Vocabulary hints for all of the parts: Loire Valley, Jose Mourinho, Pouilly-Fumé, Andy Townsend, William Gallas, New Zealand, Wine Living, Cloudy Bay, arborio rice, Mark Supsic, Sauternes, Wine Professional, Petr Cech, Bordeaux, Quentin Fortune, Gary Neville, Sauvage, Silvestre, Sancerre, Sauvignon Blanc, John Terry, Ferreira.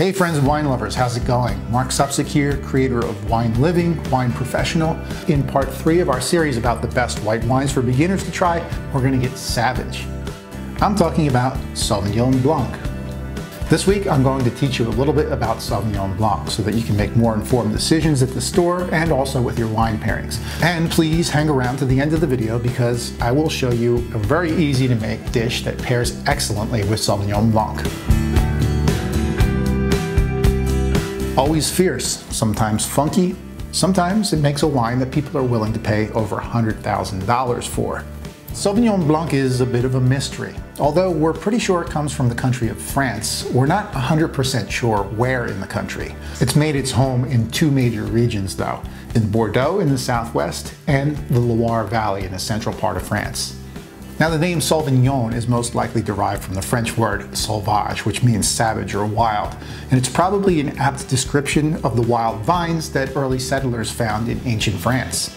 Hey friends and wine lovers, how's it going? Mark Supsic here, creator of Wine Living, Wine Professional. In part 3 of our series about the best white wines for beginners to try, we're gonna get savage. I'm talking about Sauvignon Blanc. This week, I'm going to teach you a little bit about Sauvignon Blanc so that you can make more informed decisions at the store and also with your wine pairings. And please hang around to the end of the video because I will show you a very easy to make dish that pairs excellently with Sauvignon Blanc. Always fierce, sometimes funky, sometimes it makes a wine that people are willing to pay over $100,000 for. Sauvignon Blanc is a bit of a mystery. Although we're pretty sure it comes from the country of France, we're not 100% sure where in the country. It's made its home in two major regions though, in Bordeaux in the southwest and the Loire Valley in the central part of France. Now the name Sauvignon is most likely derived from the French word sauvage, which means savage or wild, and it's probably an apt description of the wild vines that early settlers found in ancient France.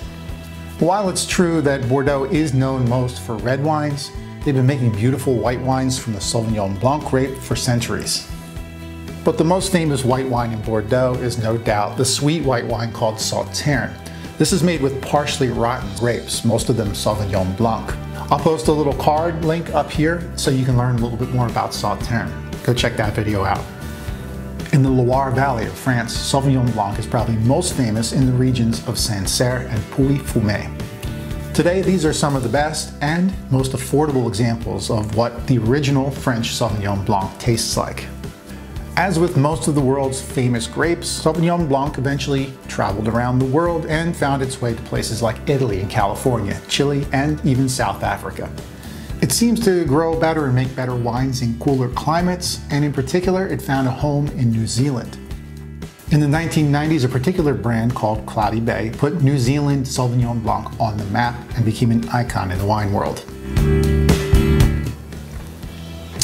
While it's true that Bordeaux is known most for red wines, they've been making beautiful white wines from the Sauvignon Blanc grape for centuries. But the most famous white wine in Bordeaux is no doubt the sweet white wine called Sauternes. This is made with partially rotten grapes, most of them Sauvignon Blanc. I'll post a little card link up here so you can learn a little bit more about Sauternes. Go check that video out. In the Loire Valley of France, Sauvignon Blanc is probably most famous in the regions of Sancerre and Pouilly-Fumé. Today, these are some of the best and most affordable examples of what the original French Sauvignon Blanc tastes like. As with most of the world's famous grapes, Sauvignon Blanc eventually traveled around the world and found its way to places like Italy and California, Chile, and even South Africa. It seems to grow better and make better wines in cooler climates, and in particular, it found a home in New Zealand. In the 1990s, a particular brand called Cloudy Bay put New Zealand Sauvignon Blanc on the map and became an icon in the wine world.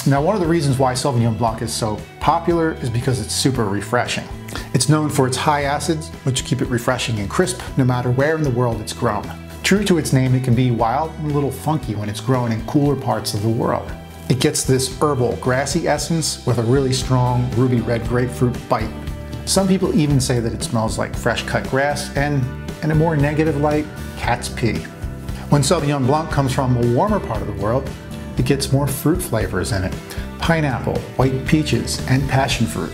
Now, one of the reasons why Sauvignon Blanc is so popular is because it's super refreshing. It's known for its high acids, which keep it refreshing and crisp no matter where in the world it's grown. True to its name, it can be wild and a little funky when it's grown in cooler parts of the world. It gets this herbal, grassy essence with a really strong ruby red grapefruit bite. Some people even say that it smells like fresh cut grass and, in a more negative light, cat's pee. When Sauvignon Blanc comes from a warmer part of the world, it gets more fruit flavors in it. Pineapple, white peaches, and passion fruit.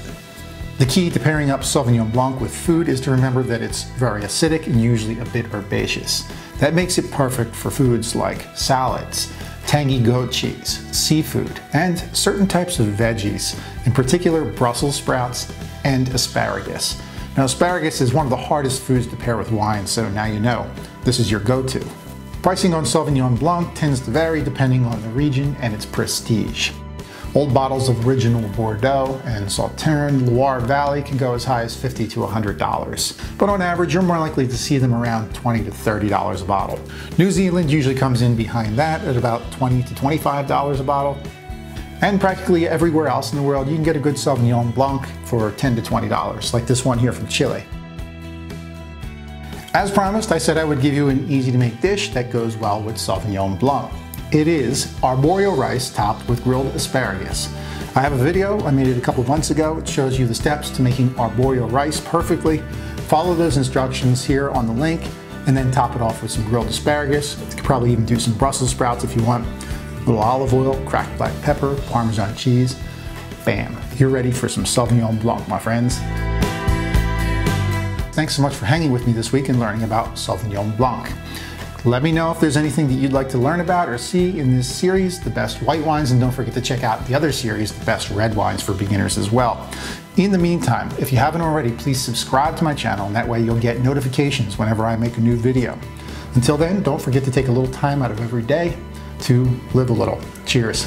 The key to pairing up Sauvignon Blanc with food is to remember that it's very acidic and usually a bit herbaceous. That makes it perfect for foods like salads, tangy goat cheese, seafood, and certain types of veggies, in particular Brussels sprouts and asparagus. Now, asparagus is one of the hardest foods to pair with wine, so now you know, this is your go-to. Pricing on Sauvignon Blanc tends to vary depending on the region and its prestige. Old bottles of original Bordeaux and Sauternes, Loire Valley can go as high as $50 to $100, but on average you're more likely to see them around $20 to $30 a bottle. New Zealand usually comes in behind that at about $20 to $25 a bottle, and practically everywhere else in the world you can get a good Sauvignon Blanc for $10 to $20, like this one here from Chile. As promised, I said I would give you an easy to make dish that goes well with Sauvignon Blanc. It is arborio rice topped with grilled asparagus. I have a video, I made it a couple of months ago. It shows you the steps to making arborio rice perfectly. Follow those instructions here on the link and then top it off with some grilled asparagus. You could probably even do some Brussels sprouts if you want. A little olive oil, cracked black pepper, Parmesan cheese. Bam, you're ready for some Sauvignon Blanc, my friends. Thanks so much for hanging with me this week and learning about Sauvignon Blanc. Let me know if there's anything that you'd like to learn about or see in this series, The Best White Wines, and don't forget to check out the other series, The Best Red Wines for Beginners as well. In the meantime, if you haven't already, please subscribe to my channel, and that way you'll get notifications whenever I make a new video. Until then, don't forget to take a little time out of every day to live a little. Cheers.